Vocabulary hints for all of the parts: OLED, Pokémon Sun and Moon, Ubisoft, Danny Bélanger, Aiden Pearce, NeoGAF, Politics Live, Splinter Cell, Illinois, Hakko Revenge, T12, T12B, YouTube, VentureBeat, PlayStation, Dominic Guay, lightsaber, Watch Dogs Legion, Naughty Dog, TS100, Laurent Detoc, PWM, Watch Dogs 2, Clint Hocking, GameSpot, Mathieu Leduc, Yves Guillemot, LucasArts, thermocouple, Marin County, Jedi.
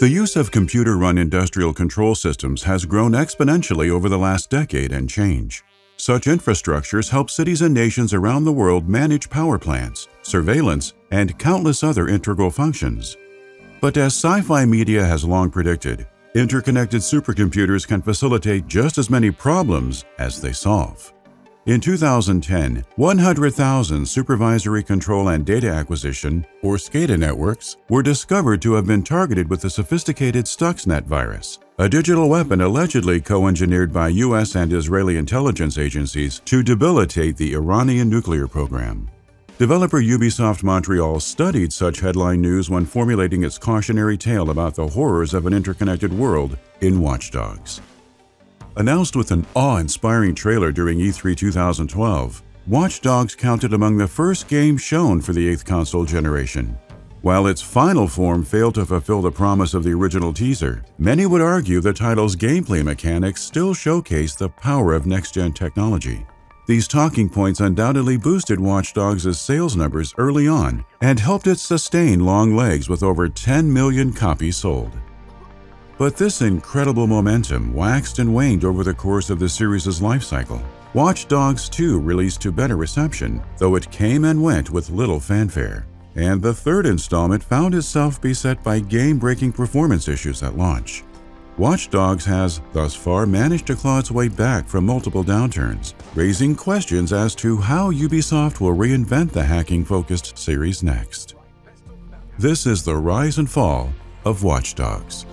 The use of computer-run industrial control systems has grown exponentially over the last decade and change. Such infrastructures help cities and nations around the world manage power plants, surveillance, and countless other integral functions. But as sci-fi media has long predicted, interconnected supercomputers can facilitate just as many problems as they solve. In 2010, 100,000 supervisory control and data acquisition, or SCADA networks, were discovered to have been targeted with the sophisticated Stuxnet virus, a digital weapon allegedly co-engineered by US and Israeli intelligence agencies to debilitate the Iranian nuclear program. Developer Ubisoft Montréal studied such headline news when formulating its cautionary tale about the horrors of an interconnected world in Watch Dogs. Announced with an awe-inspiring trailer during E3 2012, Watch Dogs counted among the first games shown for the 8th console generation. While its final form failed to fulfill the promise of the original teaser, many would argue the title's gameplay mechanics still showcase the power of next-gen technology. These talking points undoubtedly boosted Watch Dogs' sales numbers early on and helped it sustain long legs with over 10 million copies sold. But this incredible momentum waxed and waned over the course of the series' life cycle. Watch Dogs 2 released to better reception, though it came and went with little fanfare. And the third installment found itself beset by game-breaking performance issues at launch. Watch Dogs has, thus far, managed to claw its way back from multiple downturns, raising questions as to how Ubisoft will reinvent the hacking-focused series next. This is the rise and fall of Watch Dogs.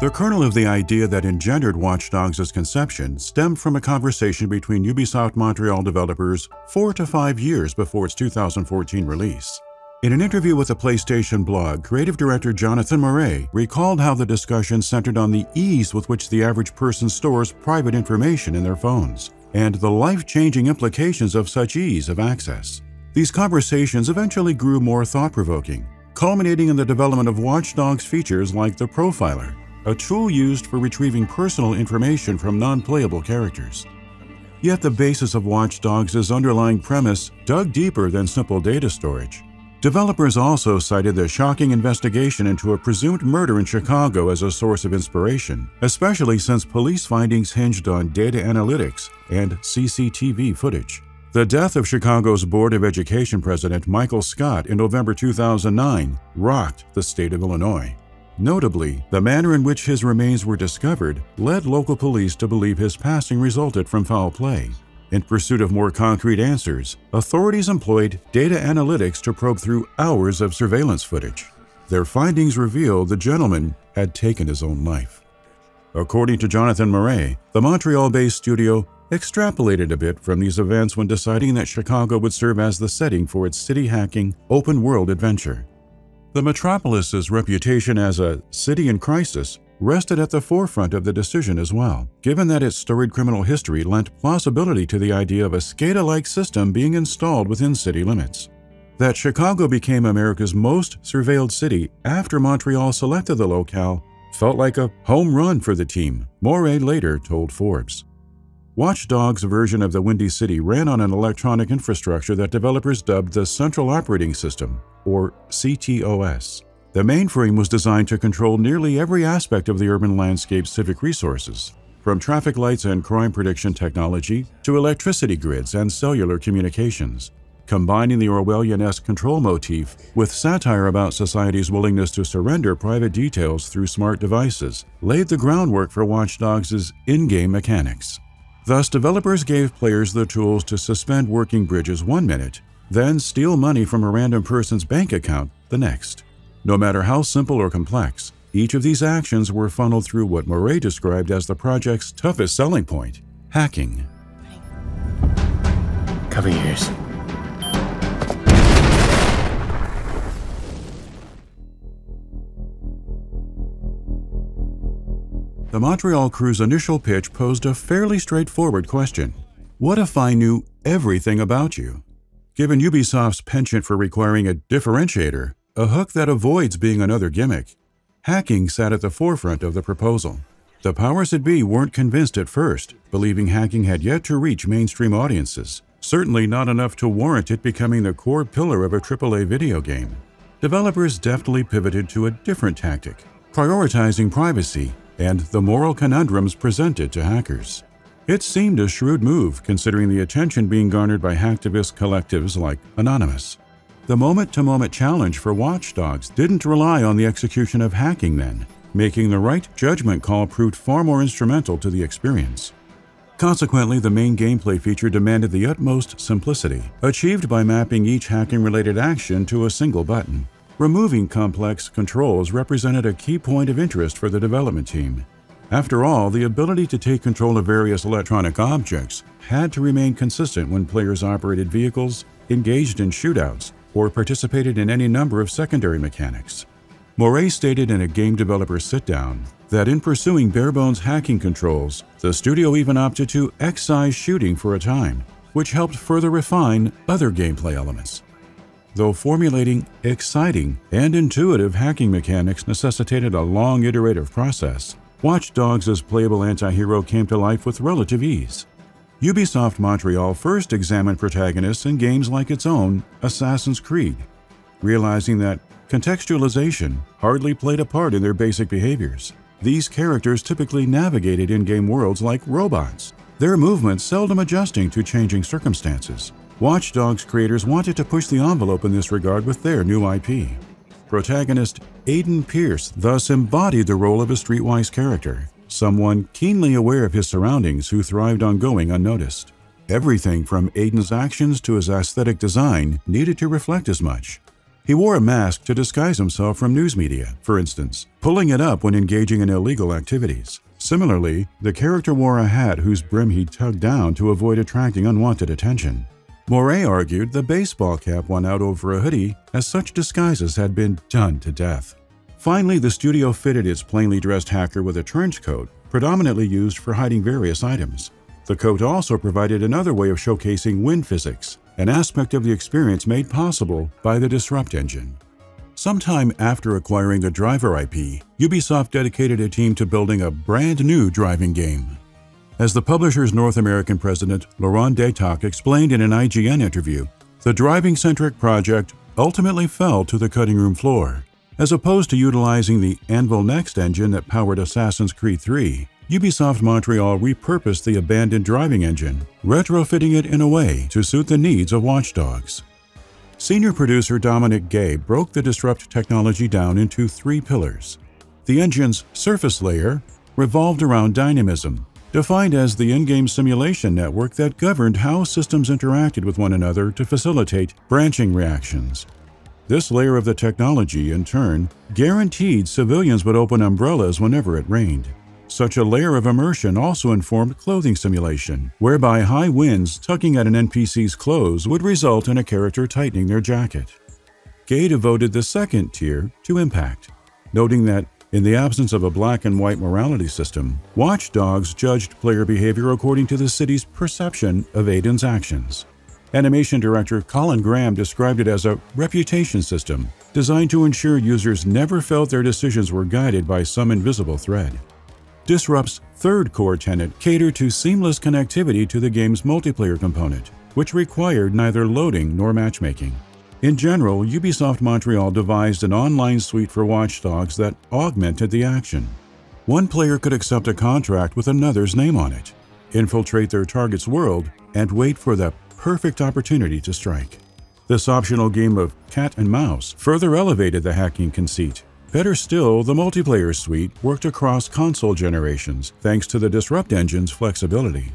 The kernel of the idea that engendered Watch Dogs' conception stemmed from a conversation between Ubisoft Montréal developers 4 to 5 years before its 2014 release. In an interview with a PlayStation blog, creative director Jonathan Marais recalled how the discussion centered on the ease with which the average person stores private information in their phones, and the life-changing implications of such ease of access. These conversations eventually grew more thought-provoking, culminating in the development of Watch Dogs features like the Profiler, a tool used for retrieving personal information from non-playable characters. Yet the basis of Watch Dogs' underlying premise dug deeper than simple data storage. Developers also cited the shocking investigation into a presumed murder in Chicago as a source of inspiration, especially since police findings hinged on data analytics and CCTV footage. The death of Chicago's Board of Education President Michael Scott in November 2009 rocked the state of Illinois. Notably, the manner in which his remains were discovered led local police to believe his passing resulted from foul play. In pursuit of more concrete answers, authorities employed data analytics to probe through hours of surveillance footage. Their findings revealed the gentleman had taken his own life. According to Jonathan Marais, the Montreal-based studio extrapolated a bit from these events when deciding that Chicago would serve as the setting for its city-hacking, open-world adventure. The metropolis's reputation as a city in crisis rested at the forefront of the decision as well, given that its storied criminal history lent plausibility to the idea of a SCADA-like system being installed within city limits. That Chicago became America's most surveilled city after Montreal selected the locale felt like a home run for the team, Moray later told Forbes. Watch Dogs' version of the Windy City ran on an electronic infrastructure that developers dubbed the Central Operating System, or CTOS. The mainframe was designed to control nearly every aspect of the urban landscape's civic resources, from traffic lights and crime prediction technology to electricity grids and cellular communications. Combining the Orwellian-esque control motif with satire about society's willingness to surrender private details through smart devices laid the groundwork for Watch Dogs' in-game mechanics. Thus, developers gave players the tools to suspend working bridges 1 minute, then steal money from a random person's bank account the next. No matter how simple or complex, each of these actions were funneled through what Marais described as the project's toughest selling point, hacking. Cover your ears. The Montreal crew's initial pitch posed a fairly straightforward question. What if I knew everything about you? Given Ubisoft's penchant for requiring a differentiator, a hook that avoids being another gimmick, Hacking sat at the forefront of the proposal. The powers that be weren't convinced at first, believing hacking had yet to reach mainstream audiences, certainly not enough to warrant it becoming the core pillar of a AAA video game. Developers deftly pivoted to a different tactic, prioritizing privacy and the moral conundrums presented to hackers. It seemed a shrewd move considering the attention being garnered by hacktivist collectives like Anonymous. The moment-to-moment challenge for Watch Dogs didn't rely on the execution of hacking then. Making the right judgment call proved far more instrumental to the experience. Consequently, the main gameplay feature demanded the utmost simplicity, achieved by mapping each hacking-related action to a single button. Removing complex controls represented a key point of interest for the development team. After all, the ability to take control of various electronic objects had to remain consistent when players operated vehicles, engaged in shootouts, or participated in any number of secondary mechanics. Marais stated in a game developer sit-down that in pursuing bare-bones hacking controls, the studio even opted to excise shooting for a time, which helped further refine other gameplay elements. Though formulating exciting and intuitive hacking mechanics necessitated a long iterative process, Watch Dogs' playable anti-hero came to life with relative ease. Ubisoft Montréal first examined protagonists in games like its own Assassin's Creed, realizing that contextualization hardly played a part in their basic behaviors. These characters typically navigated in-game worlds like robots, their movements seldom adjusting to changing circumstances. Watch Dogs creators wanted to push the envelope in this regard with their new IP. Protagonist Aiden Pearce thus embodied the role of a streetwise character, someone keenly aware of his surroundings who thrived on going unnoticed. Everything from Aiden's actions to his aesthetic design needed to reflect as much. He wore a mask to disguise himself from news media, for instance, pulling it up when engaging in illegal activities. Similarly, the character wore a hat whose brim he tugged down to avoid attracting unwanted attention. Marais argued the baseball cap won out over a hoodie, as such disguises had been done to death. Finally, the studio fitted its plainly dressed hacker with a trench coat, predominantly used for hiding various items. The coat also provided another way of showcasing wind physics, an aspect of the experience made possible by the Disrupt engine. Sometime after acquiring the Driver IP, Ubisoft dedicated a team to building a brand new driving game. As the publisher's North American president, Laurent Detoc, explained in an IGN interview, the driving-centric project ultimately fell to the cutting room floor. As opposed to utilizing the Anvil Next engine that powered Assassin's Creed 3, Ubisoft Montréal repurposed the abandoned driving engine, retrofitting it in a way to suit the needs of Watch Dogs. Senior producer Dominic Guay broke the Disrupt technology down into three pillars. The engine's surface layer revolved around dynamism, defined as the in-game simulation network that governed how systems interacted with one another to facilitate branching reactions. This layer of the technology, in turn, guaranteed civilians would open umbrellas whenever it rained. Such a layer of immersion also informed clothing simulation, whereby high winds tugging at an NPC's clothes would result in a character tightening their jacket. Guay devoted the second tier to impact, noting that, in the absence of a black and white morality system, Watch Dogs judged player behavior according to the city's perception of Aiden's actions. Animation director Colin Graham described it as a reputation system designed to ensure users never felt their decisions were guided by some invisible thread. Disrupt's third core tenet catered to seamless connectivity to the game's multiplayer component, which required neither loading nor matchmaking. In general, Ubisoft Montréal devised an online suite for Watch Dogs that augmented the action. One player could accept a contract with another's name on it, infiltrate their target's world, and wait for the perfect opportunity to strike. This optional game of cat and mouse further elevated the hacking conceit. Better still, the multiplayer suite worked across console generations thanks to the Disrupt engine's flexibility.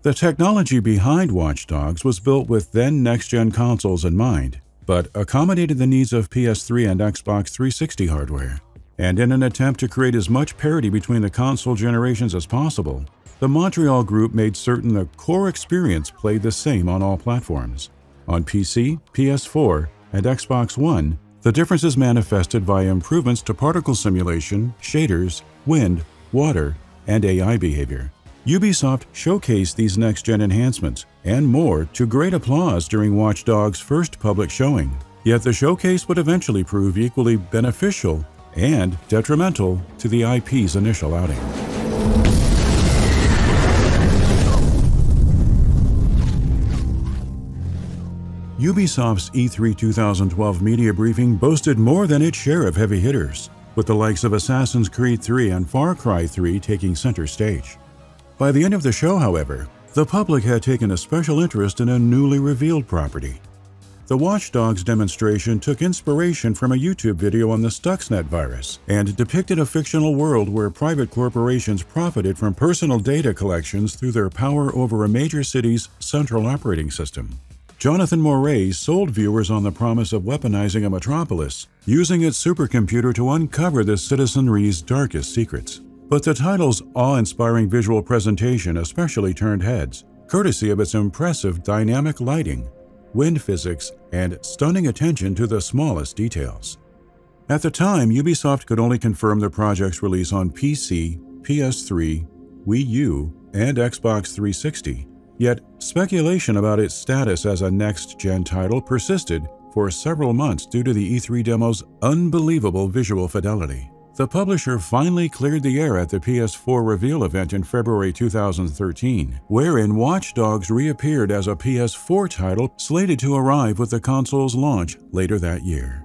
The technology behind Watch Dogs was built with then next-gen consoles in mind, but accommodated the needs of PS3 and Xbox 360 hardware. And in an attempt to create as much parity between the console generations as possible, the Montréal group made certain the core experience played the same on all platforms. On PC, PS4, and Xbox One, the difference is manifested by improvements to particle simulation, shaders, wind, water, and AI behavior. Ubisoft showcased these next-gen enhancements and more to great applause during Watch Dogs' first public showing. Yet the showcase would eventually prove equally beneficial and detrimental to the IP's initial outing. Ubisoft's E3 2012 media briefing boasted more than its share of heavy hitters, with the likes of Assassin's Creed 3 and Far Cry 3 taking center stage. By the end of the show, however, the public had taken a special interest in a newly revealed property. The Watch Dogs demonstration took inspiration from a YouTube video on the Stuxnet virus and depicted a fictional world where private corporations profited from personal data collections through their power over a major city's central operating system. Jonathan Marais sold viewers on the promise of weaponizing a metropolis, using its supercomputer to uncover the citizenry's darkest secrets. But the title's awe-inspiring visual presentation especially turned heads, courtesy of its impressive dynamic lighting, wind physics, and stunning attention to the smallest details. At the time, Ubisoft could only confirm the project's release on PC, PS3, Wii U, and Xbox 360. Yet, speculation about its status as a next-gen title persisted for several months due to the E3 demo's unbelievable visual fidelity. The publisher finally cleared the air at the PS4 reveal event in February 2013, wherein Watch Dogs reappeared as a PS4 title slated to arrive with the console's launch later that year.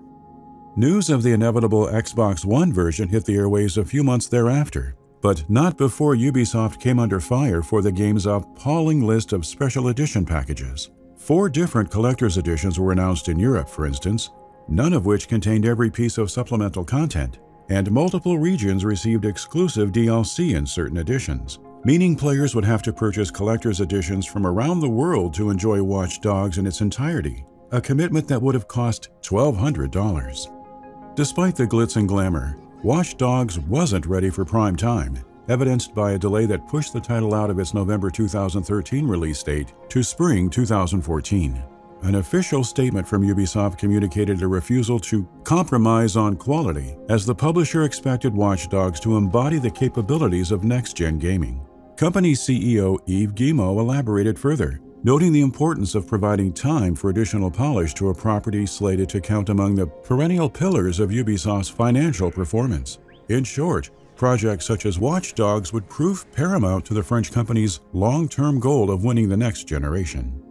News of the inevitable Xbox One version hit the airwaves a few months thereafter, but not before Ubisoft came under fire for the game's appalling list of special edition packages. 4 different collector's editions were announced in Europe, for instance, none of which contained every piece of supplemental content, and multiple regions received exclusive DLC in certain editions, meaning players would have to purchase collector's editions from around the world to enjoy Watch Dogs in its entirety, a commitment that would have cost $1,200. Despite the glitz and glamour, Watch Dogs wasn't ready for prime time, evidenced by a delay that pushed the title out of its November 2013 release date to spring 2014. An official statement from Ubisoft communicated a refusal to compromise on quality, as the publisher expected Watch Dogs to embody the capabilities of next-gen gaming. Company CEO Yves Guillemot elaborated further, noting the importance of providing time for additional polish to a property slated to count among the perennial pillars of Ubisoft's financial performance. In short, projects such as Watch Dogs would prove paramount to the French company's long-term goal of winning the next generation.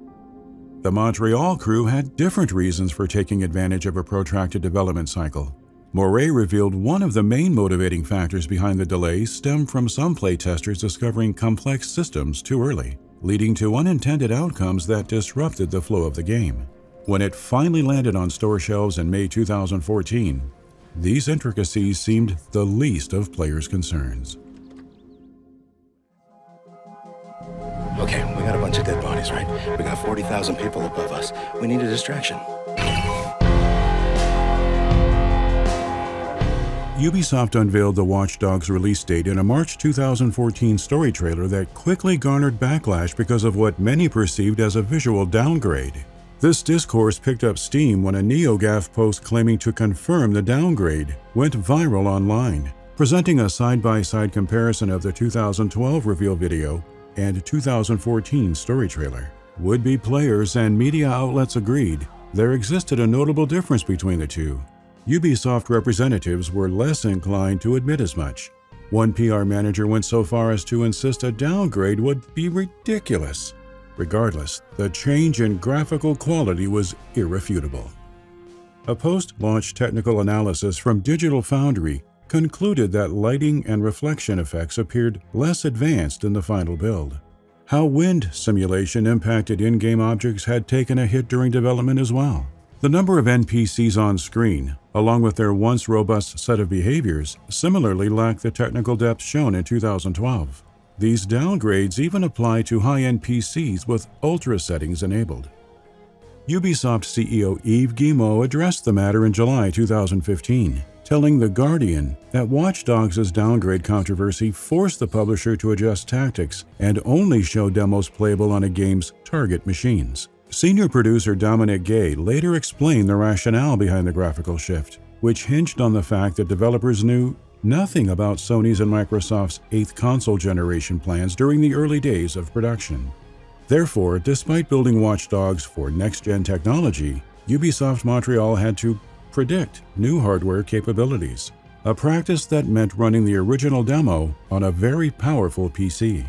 The Montreal crew had different reasons for taking advantage of a protracted development cycle. Marais revealed one of the main motivating factors behind the delay stemmed from some playtesters discovering complex systems too early, leading to unintended outcomes that disrupted the flow of the game. When it finally landed on store shelves in May 2014, these intricacies seemed the least of players' concerns. Okay, we got a bunch of dead bodies, right? We got 40,000 people above us. We need a distraction. Ubisoft unveiled the Watch Dogs release date in a March 2014 story trailer that quickly garnered backlash because of what many perceived as a visual downgrade. This discourse picked up steam when a NeoGAF post claiming to confirm the downgrade went viral online, presenting a side-by-side comparison of the 2012 reveal video and 2014 story trailer. Would-be players and media outlets agreed there existed a notable difference between the two. Ubisoft representatives were less inclined to admit as much. One PR manager went so far as to insist a downgrade would be ridiculous. Regardless, the change in graphical quality was irrefutable. A post-launch technical analysis from Digital Foundry concluded that lighting and reflection effects appeared less advanced in the final build. How wind simulation impacted in-game objects had taken a hit during development as well. The number of NPCs on screen, along with their once robust set of behaviors, similarly lacked the technical depth shown in 2012. These downgrades even apply to high-end PCs with ultra settings enabled. Ubisoft CEO Yves Guillemot addressed the matter in July 2015, telling The Guardian that Watch Dogs' downgrade controversy forced the publisher to adjust tactics and only show demos playable on a game's target machines. Senior producer Dominic Guay later explained the rationale behind the graphical shift, which hinged on the fact that developers knew nothing about Sony's and Microsoft's 8th console generation plans during the early days of production. Therefore, despite building Watch Dogs for next-gen technology, Ubisoft Montréal had to predict new hardware capabilities, a practice that meant running the original demo on a very powerful PC.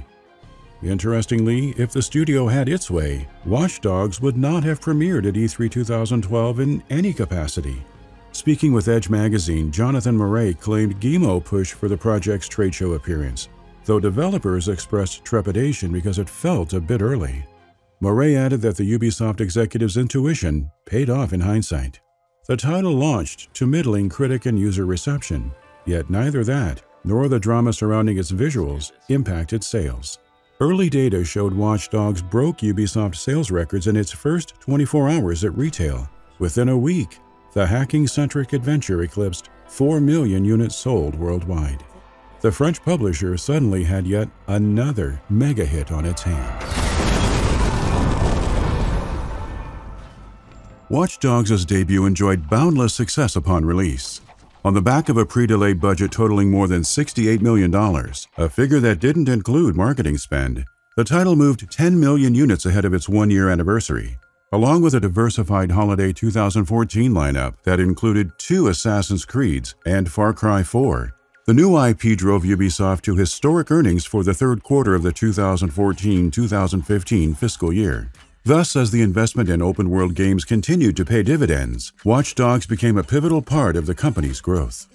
Interestingly, if the studio had its way, Watch Dogs would not have premiered at E3 2012 in any capacity. Speaking with Edge magazine, Jonathan Marais claimed Guillemot pushed for the project's trade show appearance, though developers expressed trepidation because it felt a bit early. Marais added that the Ubisoft executive's intuition paid off in hindsight. The title launched to middling critic and user reception, yet neither that nor the drama surrounding its visuals impacted sales. Early data showed Watch Dogs broke Ubisoft sales records in its first 24 hours at retail. Within a week, the hacking-centric adventure eclipsed 4 million units sold worldwide. The French publisher suddenly had yet another mega hit on its hands. Watch Dogs' debut enjoyed boundless success upon release. On the back of a pre-delayed budget totaling more than $68 million, a figure that didn't include marketing spend, the title moved 10 million units ahead of its one-year anniversary, along with a diversified holiday 2014 lineup that included 2 Assassin's Creeds and Far Cry 4. The new IP drove Ubisoft to historic earnings for the third quarter of the 2014-2015 fiscal year. Thus, as the investment in open-world games continued to pay dividends, Watch Dogs became a pivotal part of the company's growth.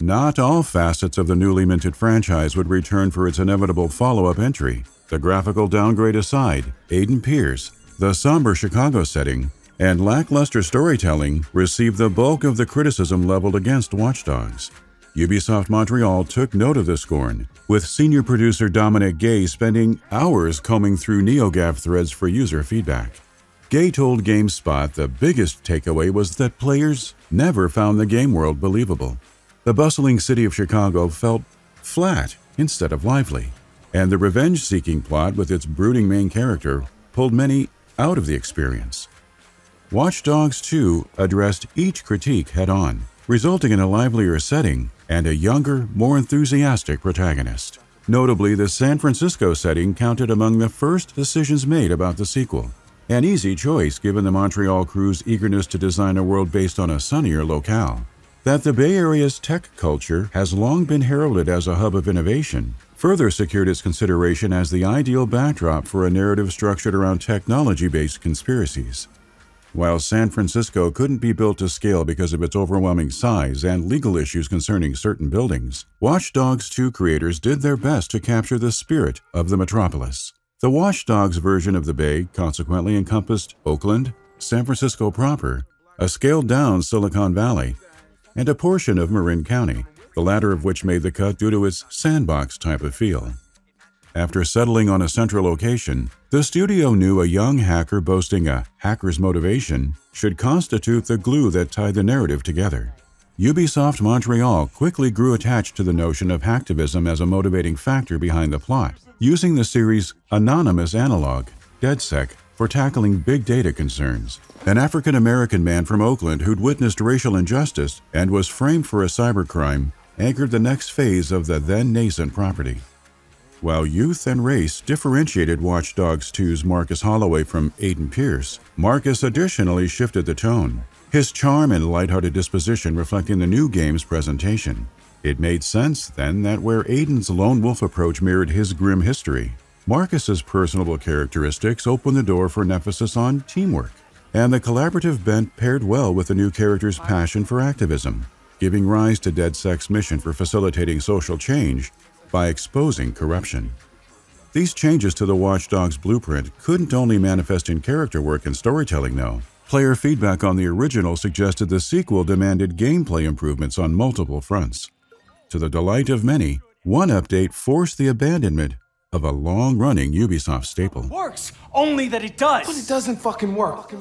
Not all facets of the newly minted franchise would return for its inevitable follow-up entry. The graphical downgrade aside, Aiden Pearce, the somber Chicago setting, and lackluster storytelling received the bulk of the criticism leveled against Watch Dogs. Ubisoft Montréal took note of the scorn, with senior producer Dominic Guay spending hours combing through NeoGAF threads for user feedback. Guay told GameSpot the biggest takeaway was that players never found the game world believable. The bustling city of Chicago felt flat instead of lively, and the revenge-seeking plot with its brooding main character pulled many out of the experience. Watch Dogs 2 addressed each critique head-on, resulting in a livelier setting and a younger, more enthusiastic protagonist. Notably, the San Francisco setting counted among the first decisions made about the sequel, an easy choice given the Montreal crew's eagerness to design a world based on a sunnier locale. That the Bay Area's tech culture has long been heralded as a hub of innovation further secured its consideration as the ideal backdrop for a narrative structured around technology-based conspiracies. While San Francisco couldn't be built to scale because of its overwhelming size and legal issues concerning certain buildings, Watch Dogs 2 creators did their best to capture the spirit of the metropolis. The Watch Dogs version of the Bay consequently encompassed Oakland, San Francisco proper, a scaled-down Silicon Valley, and a portion of Marin County, the latter of which made the cut due to its sandbox type of feel. After settling on a central location, the studio knew a young hacker boasting a hacker's motivation should constitute the glue that tied the narrative together. Ubisoft Montreal quickly grew attached to the notion of hacktivism as a motivating factor behind the plot, using the series' anonymous analog, DedSec, for tackling big data concerns. An African-American man from Oakland who'd witnessed racial injustice and was framed for a cybercrime anchored the next phase of the then-nascent property. While youth and race differentiated Watch Dogs 2's Marcus Holloway from Aiden Pearce, Marcus additionally shifted the tone, his charm and lighthearted disposition reflecting the new game's presentation. It made sense, then, that where Aiden's lone wolf approach mirrored his grim history, Marcus's personable characteristics opened the door for an emphasis on teamwork, and the collaborative bent paired well with the new character's passion for activism, giving rise to DedSec's mission for facilitating social change by exposing corruption. These changes to the Watch Dogs blueprint couldn't only manifest in character work and storytelling, though. Player feedback on the original suggested the sequel demanded gameplay improvements on multiple fronts. To the delight of many, one update forced the abandonment of a long-running Ubisoft staple. It works, only that it does. But it doesn't fucking work.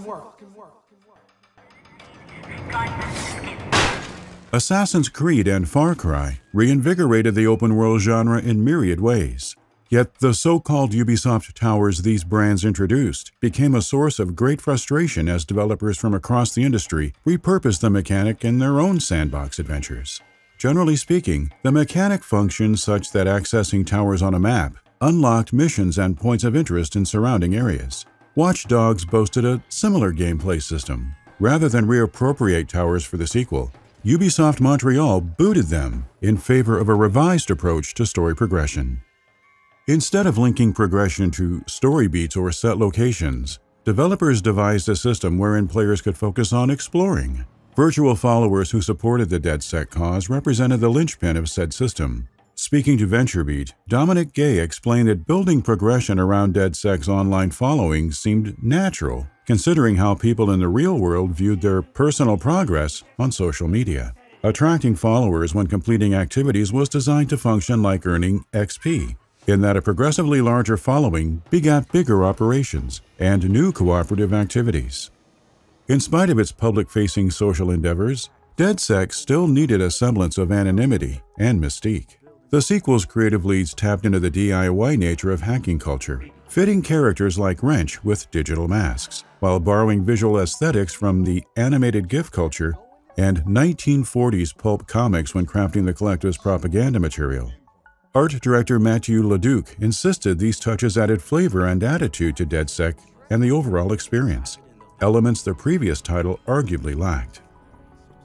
Assassin's Creed and Far Cry reinvigorated the open-world genre in myriad ways. Yet the so-called Ubisoft towers these brands introduced became a source of great frustration as developers from across the industry repurposed the mechanic in their own sandbox adventures. Generally speaking, the mechanic functioned such that accessing towers on a map unlocked missions and points of interest in surrounding areas. Watch Dogs boasted a similar gameplay system. Rather than reappropriate towers for the sequel, Ubisoft Montreal booted them in favor of a revised approach to story progression. Instead of linking progression to story beats or set locations, developers devised a system wherein players could focus on exploring. Virtual followers who supported the DedSec cause represented the linchpin of said system. Speaking to VentureBeat, Dominic Guay explained that building progression around DedSec's online following seemed natural, considering how people in the real world viewed their personal progress on social media. Attracting followers when completing activities was designed to function like earning XP, in that a progressively larger following begat bigger operations and new cooperative activities. In spite of its public-facing social endeavors, DedSec still needed a semblance of anonymity and mystique. The sequel's creative leads tapped into the DIY nature of hacking culture, fitting characters like Wrench with digital masks, while borrowing visual aesthetics from the animated GIF culture and 1940s pulp comics when crafting the collective's propaganda material. Art director Mathieu Leduc insisted these touches added flavor and attitude to DedSec and the overall experience, elements the previous title arguably lacked.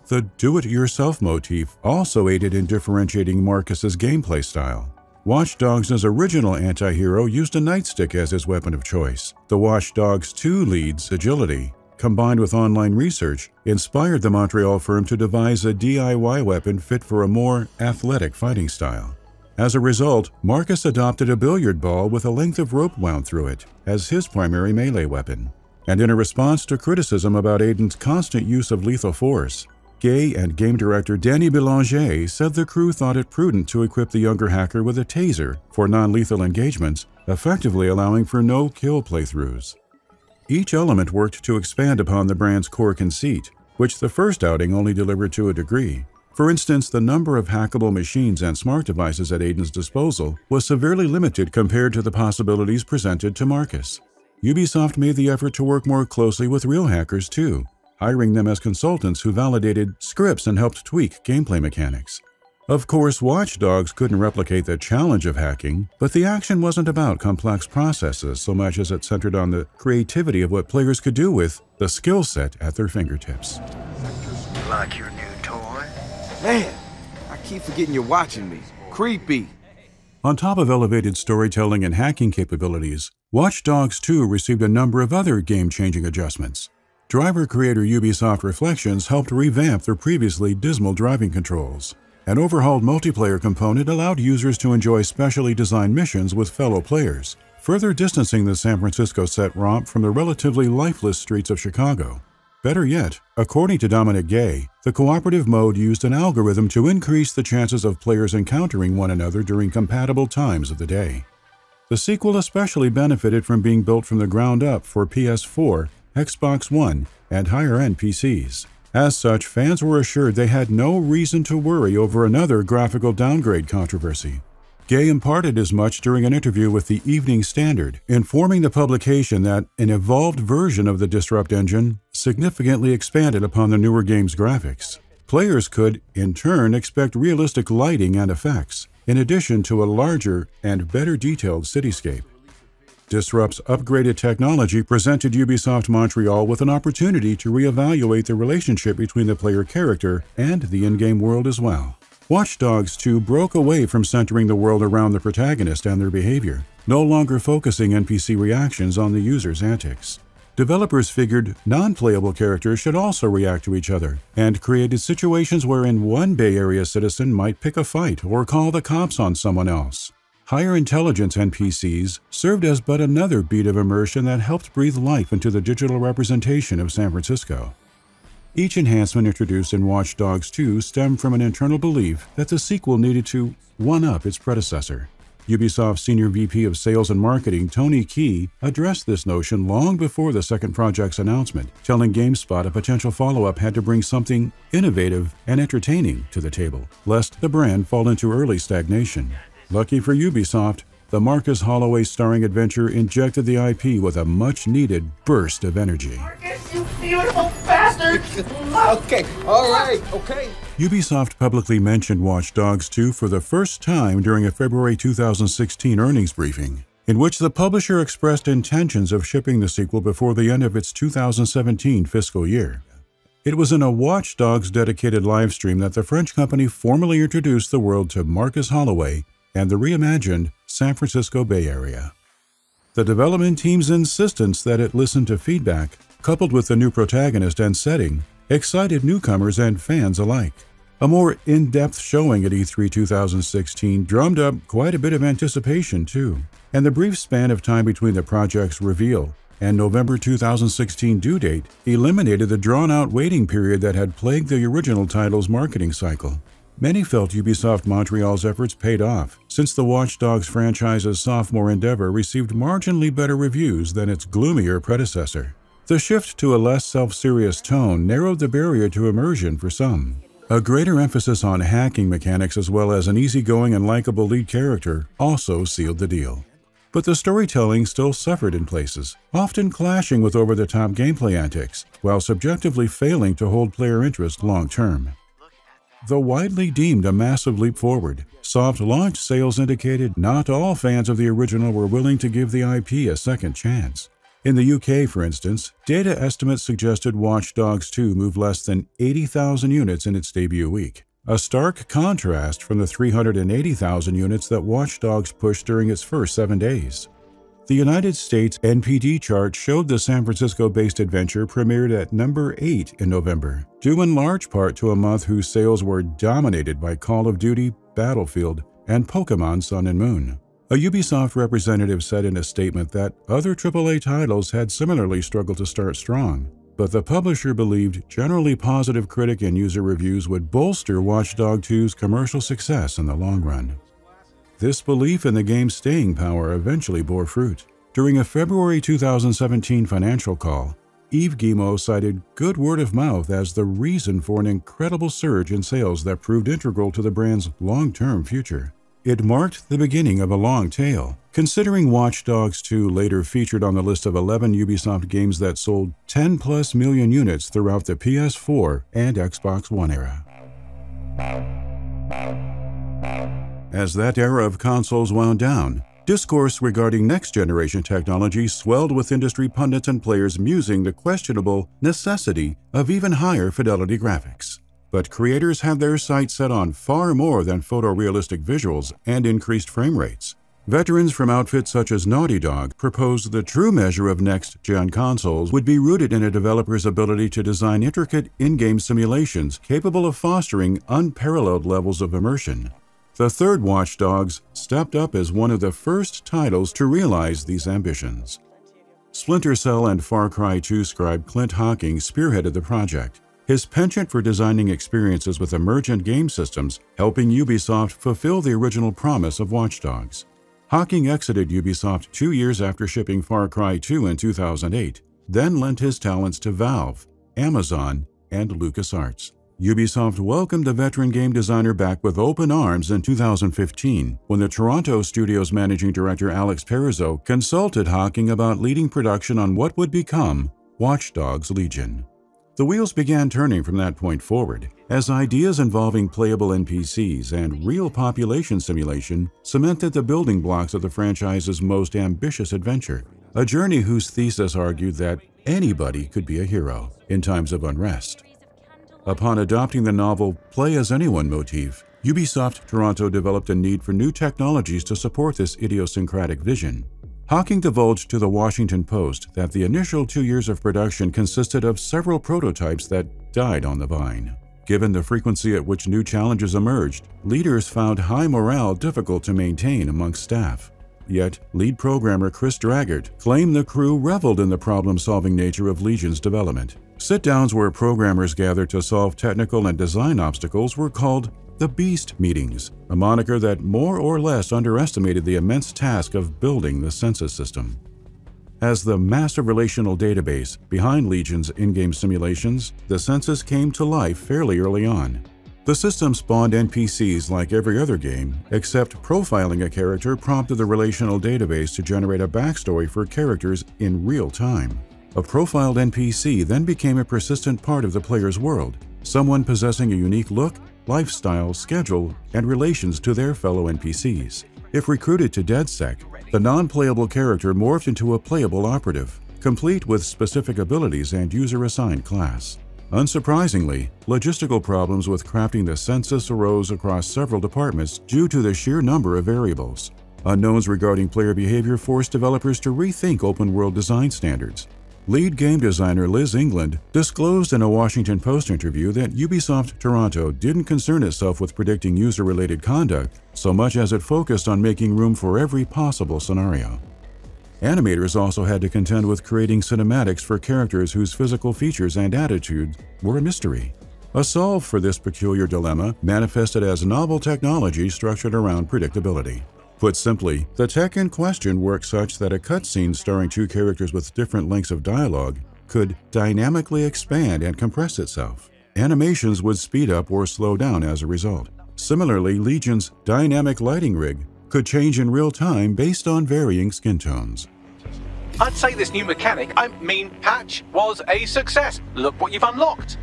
The do-it-yourself motif also aided in differentiating Marcus's gameplay style. Watch Dogs' original anti-hero used a nightstick as his weapon of choice. The Watch Dogs 2 lead's agility, combined with online research, inspired the Montreal firm to devise a DIY weapon fit for a more athletic fighting style. As a result, Marcus adopted a billiard ball with a length of rope wound through it as his primary melee weapon. And in a response to criticism about Aiden's constant use of lethal force, Guay and game director Danny Bélanger said the crew thought it prudent to equip the younger hacker with a taser for non-lethal engagements, effectively allowing for no-kill playthroughs. Each element worked to expand upon the brand's core conceit, which the first outing only delivered to a degree. For instance, the number of hackable machines and smart devices at Aiden's disposal was severely limited compared to the possibilities presented to Marcus. Ubisoft made the effort to work more closely with real hackers too, hiring them as consultants who validated scripts and helped tweak gameplay mechanics. Of course, Watch Dogs couldn't replicate the challenge of hacking, but the action wasn't about complex processes so much as it centered on the creativity of what players could do with the skill set at their fingertips. Like your new toy? Man, I keep forgetting you're watching me. Creepy. On top of elevated storytelling and hacking capabilities, Watch Dogs 2 received a number of other game-changing adjustments. Driver creator Ubisoft Reflections helped revamp their previously dismal driving controls. An overhauled multiplayer component allowed users to enjoy specially designed missions with fellow players, further distancing the San Francisco-set romp from the relatively lifeless streets of Chicago. Better yet, according to Dominic Guay, the cooperative mode used an algorithm to increase the chances of players encountering one another during compatible times of the day. The sequel especially benefited from being built from the ground up for PS4, Xbox One, and higher-end PCs. As such, fans were assured they had no reason to worry over another graphical downgrade controversy. Guay imparted as much during an interview with the Evening Standard, informing the publication that an evolved version of the Disrupt engine significantly expanded upon the newer game's graphics. Players could, in turn, expect realistic lighting and effects, in addition to a larger and better detailed cityscape. Disrupt's upgraded technology presented Ubisoft Montreal with an opportunity to reevaluate the relationship between the player character and the in-game world as well. Watch Dogs 2 broke away from centering the world around the protagonist and their behavior, no longer focusing NPC reactions on the user's antics. Developers figured non-playable characters should also react to each other, and created situations wherein one Bay Area citizen might pick a fight or call the cops on someone else. Higher intelligence NPCs served as but another beat of immersion that helped breathe life into the digital representation of San Francisco. Each enhancement introduced in Watch Dogs 2 stemmed from an internal belief that the sequel needed to one-up its predecessor. Ubisoft's Senior VP of Sales and Marketing, Tony Key, addressed this notion long before the second project's announcement, telling GameSpot a potential follow-up had to bring something innovative and entertaining to the table, lest the brand fall into early stagnation. Lucky for Ubisoft, the Marcus Holloway starring adventure injected the IP with a much-needed burst of energy. Marcus, you beautiful bastard! Okay, all right, okay. Ubisoft publicly mentioned Watch Dogs 2 for the first time during a February 2016 earnings briefing, in which the publisher expressed intentions of shipping the sequel before the end of its 2017 fiscal year. It was in a Watch Dogs dedicated livestream that the French company formally introduced the world to Marcus Holloway and the reimagined San Francisco Bay Area. The development team's insistence that it listened to feedback, coupled with the new protagonist and setting, excited newcomers and fans alike. A more in-depth showing at E3 2016 drummed up quite a bit of anticipation too, and the brief span of time between the project's reveal and November 2016 due date eliminated the drawn-out waiting period that had plagued the original title's marketing cycle. Many felt Ubisoft Montréal's efforts paid off, since the Watch Dogs franchise's sophomore endeavor received marginally better reviews than its gloomier predecessor. The shift to a less self-serious tone narrowed the barrier to immersion for some. A greater emphasis on hacking mechanics as well as an easygoing and likable lead character also sealed the deal. But the storytelling still suffered in places, often clashing with over-the-top gameplay antics, while subjectively failing to hold player interest long-term. Though widely deemed a massive leap forward, soft launch sales indicated not all fans of the original were willing to give the IP a second chance. In the UK, for instance, data estimates suggested Watch Dogs 2 move less than 80,000 units in its debut week, a stark contrast from the 380,000 units that Watch Dogs pushed during its first 7 days. The United States NPD chart showed the San Francisco-based adventure premiered at number 8 in November, due in large part to a month whose sales were dominated by Call of Duty, Battlefield, and Pokémon Sun and Moon. A Ubisoft representative said in a statement that other AAA titles had similarly struggled to start strong, but the publisher believed generally positive critic and user reviews would bolster Watch Dogs 2's commercial success in the long run. This belief in the game's staying power eventually bore fruit. During a February 2017 financial call, Yves Guillemot cited good word of mouth as the reason for an incredible surge in sales that proved integral to the brand's long-term future. It marked the beginning of a long tail, considering Watch Dogs 2 later featured on the list of 11 Ubisoft games that sold 10-plus million units throughout the PS4 and Xbox One era. As that era of consoles wound down, discourse regarding next-generation technology swelled with industry pundits and players musing the questionable necessity of even higher fidelity graphics. But creators had their sights set on far more than photorealistic visuals and increased frame rates. Veterans from outfits such as Naughty Dog proposed the true measure of next-gen consoles would be rooted in a developer's ability to design intricate in-game simulations capable of fostering unparalleled levels of immersion. The third Watch Dogs stepped up as one of the first titles to realize these ambitions. Splinter Cell and Far Cry 2 scribe Clint Hocking spearheaded the project, his penchant for designing experiences with emergent game systems helping Ubisoft fulfill the original promise of Watch Dogs. Hocking exited Ubisoft 2 years after shipping Far Cry 2 in 2008, then lent his talents to Valve, Amazon, and LucasArts. Ubisoft welcomed the veteran game designer back with open arms in 2015, when the Toronto studio's managing director Alex Perizot consulted Hocking about leading production on what would become Watch Dogs Legion. The wheels began turning from that point forward, as ideas involving playable NPCs and real population simulation cemented the building blocks of the franchise's most ambitious adventure, a journey whose thesis argued that anybody could be a hero in times of unrest. Upon adopting the novel Play as Anyone motif, Ubisoft Toronto developed a need for new technologies to support this idiosyncratic vision. Hocking divulged to the Washington Post that the initial 2 years of production consisted of several prototypes that died on the vine. Given the frequency at which new challenges emerged, leaders found high morale difficult to maintain amongst staff. Yet, lead programmer Chris Draggart claimed the crew reveled in the problem-solving nature of Legion's development. Sit-downs where programmers gathered to solve technical and design obstacles were called the Beast Meetings, a moniker that more or less underestimated the immense task of building the census system. As the massive relational database behind Legion's in-game simulations, the census came to life fairly early on. The system spawned NPCs like every other game, except profiling a character prompted the relational database to generate a backstory for characters in real time. A profiled NPC then became a persistent part of the player's world, someone possessing a unique look, lifestyle, schedule, and relations to their fellow NPCs. If recruited to DedSec, the non-playable character morphed into a playable operative, complete with specific abilities and user-assigned class. Unsurprisingly, logistical problems with crafting the census arose across several departments due to the sheer number of variables. Unknowns regarding player behavior forced developers to rethink open-world design standards. Lead game designer Liz England disclosed in a Washington Post interview that Ubisoft Toronto didn't concern itself with predicting user-related conduct so much as it focused on making room for every possible scenario. Animators also had to contend with creating cinematics for characters whose physical features and attitudes were a mystery. A solve for this peculiar dilemma manifested as novel technology structured around predictability. Put simply, the tech in question worked such that a cutscene starring two characters with different lengths of dialogue could dynamically expand and compress itself. Animations would speed up or slow down as a result. Similarly, Legion's dynamic lighting rig could change in real time based on varying skin tones. I'd say this new mechanic, I mean patch, was a success. Look what you've unlocked.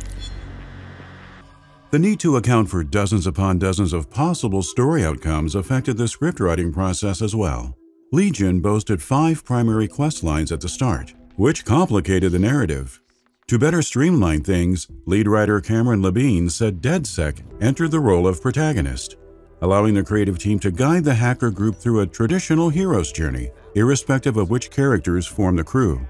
The need to account for dozens upon dozens of possible story outcomes affected the script writing process as well. Legion boasted 5 primary quest lines at the start, which complicated the narrative. To better streamline things, lead writer Cameron Labine said DedSec entered the role of protagonist, allowing the creative team to guide the hacker group through a traditional hero's journey, irrespective of which characters form the crew.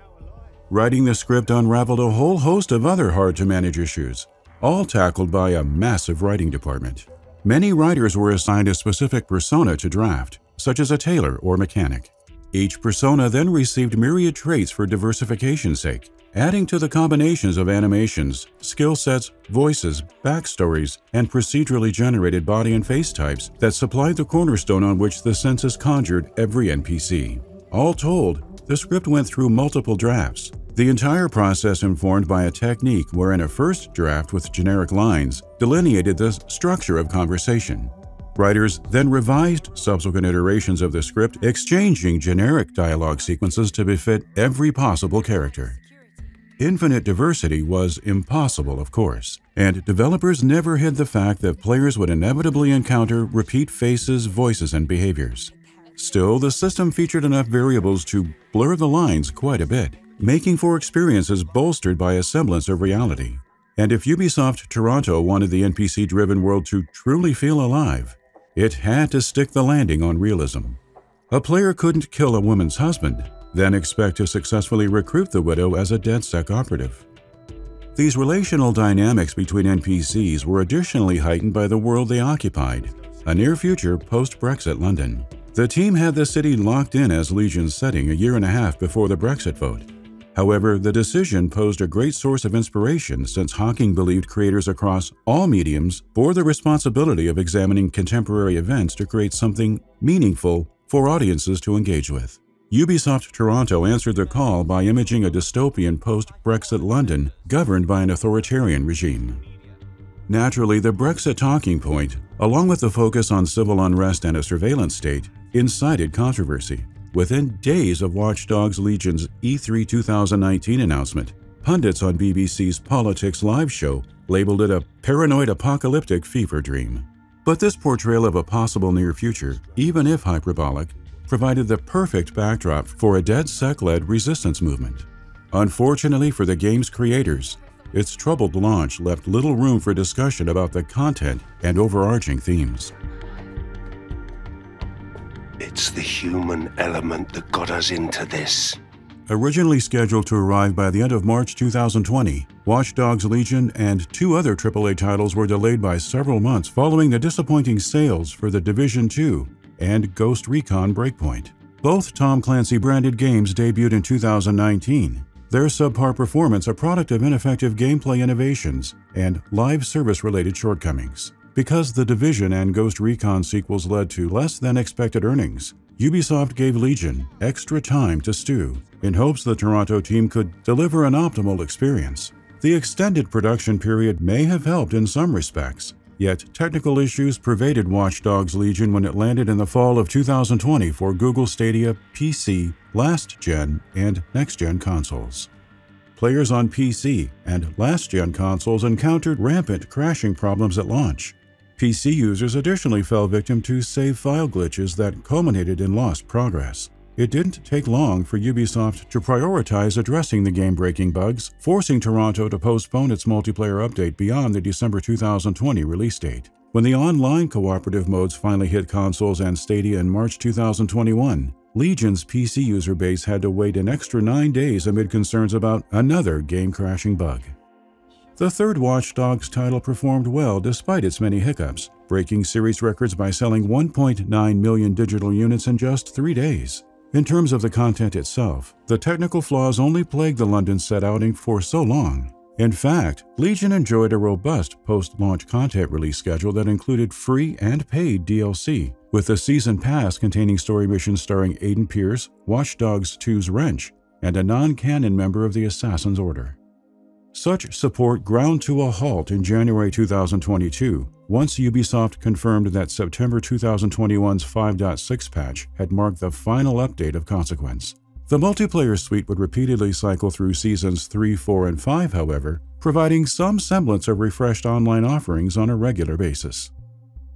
Writing the script unraveled a whole host of other hard-to-manage issues, all tackled by a massive writing department. Many writers were assigned a specific persona to draft, such as a tailor or mechanic. Each persona then received myriad traits for diversification's sake, adding to the combinations of animations, skill sets, voices, backstories, and procedurally generated body and face types that supplied the cornerstone on which the census conjured every NPC. All told, the script went through multiple drafts, the entire process informed by a technique wherein a first draft with generic lines delineated the structure of conversation. Writers then revised subsequent iterations of the script, exchanging generic dialogue sequences to befit every possible character. Infinite diversity was impossible, of course, and developers never hid the fact that players would inevitably encounter repeat faces, voices, and behaviors. Still, the system featured enough variables to blur the lines quite a bit, making for experiences bolstered by a semblance of reality. And if Ubisoft Toronto wanted the NPC-driven world to truly feel alive, it had to stick the landing on realism. A player couldn't kill a woman's husband, then expect to successfully recruit the widow as a DedSec operative. These relational dynamics between NPCs were additionally heightened by the world they occupied, a near-future post-Brexit London. The team had the city locked in as Legion's setting a year and a half before the Brexit vote. However, the decision posed a great source of inspiration since Hawking believed creators across all mediums bore the responsibility of examining contemporary events to create something meaningful for audiences to engage with. Ubisoft Toronto answered the call by imaging a dystopian post-Brexit London governed by an authoritarian regime. Naturally, the Brexit talking point, along with the focus on civil unrest and a surveillance state, incited controversy. Within days of Watch Dogs Legion's E3 2019 announcement, pundits on BBC's Politics Live show labeled it a paranoid apocalyptic fever dream. But this portrayal of a possible near future, even if hyperbolic, provided the perfect backdrop for a DedSec-led resistance movement. Unfortunately for the game's creators, its troubled launch left little room for discussion about the content and overarching themes. It's the human element that got us into this. Originally scheduled to arrive by the end of March 2020, Watch Dogs Legion and 2 other AAA titles were delayed by several months following the disappointing sales for The Division 2 and Ghost Recon Breakpoint. Both Tom Clancy-branded games debuted in 2019, their subpar performance a product of ineffective gameplay innovations and live service-related shortcomings. Because The Division and Ghost Recon sequels led to less than expected earnings, Ubisoft gave Legion extra time to stew in hopes the Toronto team could deliver an optimal experience. The extended production period may have helped in some respects, yet technical issues pervaded Watch Dogs Legion when it landed in the fall of 2020 for Google Stadia, PC, last-gen, and next-gen consoles. Players on PC and last-gen consoles encountered rampant crashing problems at launch. PC users additionally fell victim to save file glitches that culminated in lost progress. It didn't take long for Ubisoft to prioritize addressing the game-breaking bugs, forcing Toronto to postpone its multiplayer update beyond the December 2020 release date. When the online cooperative modes finally hit consoles and Stadia in March 2021, Legion's PC user base had to wait an extra 9 days amid concerns about another game-crashing bug. The third Watch Dogs title performed well despite its many hiccups, breaking series records by selling 1.9 million digital units in just 3 days. In terms of the content itself, the technical flaws only plagued the London set outing for so long. In fact, Legion enjoyed a robust post-launch content release schedule that included free and paid DLC, with the Season Pass containing story missions starring Aiden Pearce, Watch Dogs 2's Wrench, and a non-canon member of the Assassin's Order. Such support ground to a halt in January 2022, once Ubisoft confirmed that September 2021's 5.6 patch had marked the final update of consequence. The multiplayer suite would repeatedly cycle through Seasons 3, 4, and 5, however, providing some semblance of refreshed online offerings on a regular basis.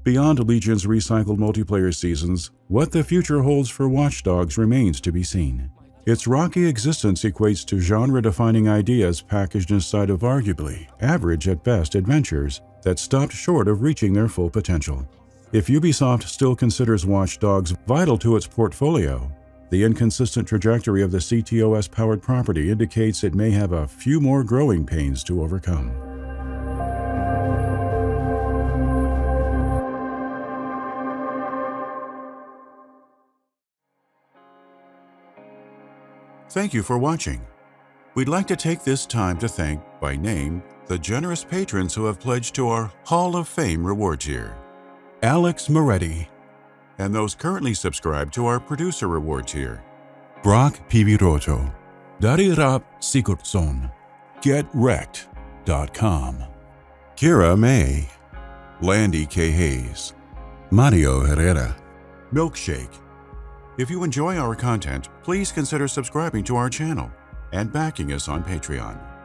Beyond Legion's recycled multiplayer seasons, what the future holds for Watch Dogs remains to be seen. Its rocky existence equates to genre-defining ideas packaged inside of arguably average at best adventures that stopped short of reaching their full potential. If Ubisoft still considers Watch Dogs vital to its portfolio, the inconsistent trajectory of the CTOS-powered property indicates it may have a few more growing pains to overcome. Thank you for watching. We'd like to take this time to thank, by name, the generous patrons who have pledged to our Hall of Fame reward tier. Alex Moretti. And those currently subscribed to our producer reward tier. Brock Pivirotto. Darirap Sigurdsson. GetWrecked.com. Kira May. Landy K. Hayes. Mario Herrera. Milkshake. If you enjoy our content, please consider subscribing to our channel and backing us on Patreon.